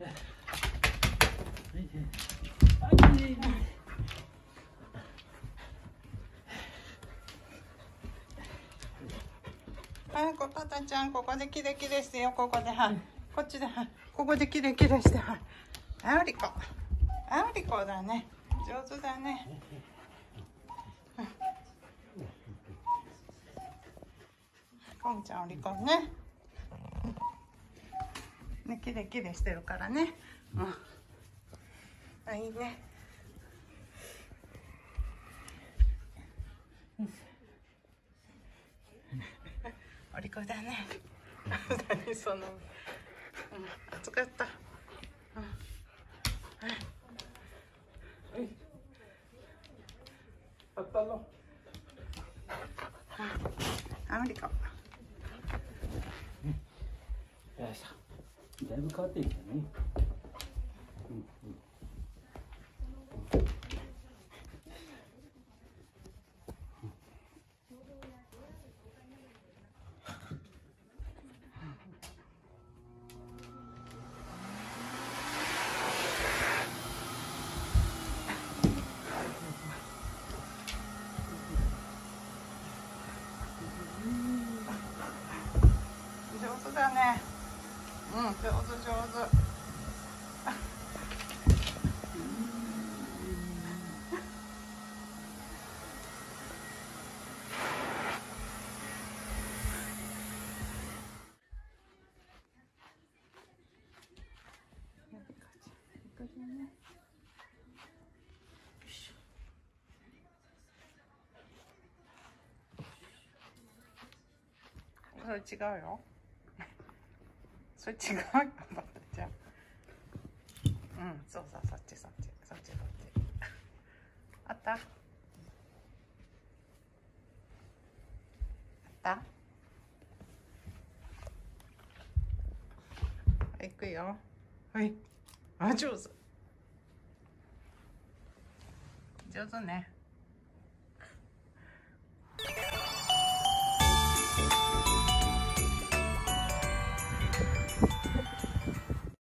はい、こたたちゃん、ここでキレキレしてよ、ここで、はい、こっちで、はい、ここでキレキレして、はい、あおりこ、あおりこだね、上手だね。こんちゃんおりこね。ね、キレキレしてるからね。うん、あ、いいね。お利口だね。何その、暑かった。あったの。あ、お利口。よいしょ。だいぶ変わってきたね。うん、上手上手。これ違うよ。そっちがパパちゃん。うん、そうそう、そっちそっちそっちそっち。あった？あった？行くよ。はい。あ、上手。上手ね。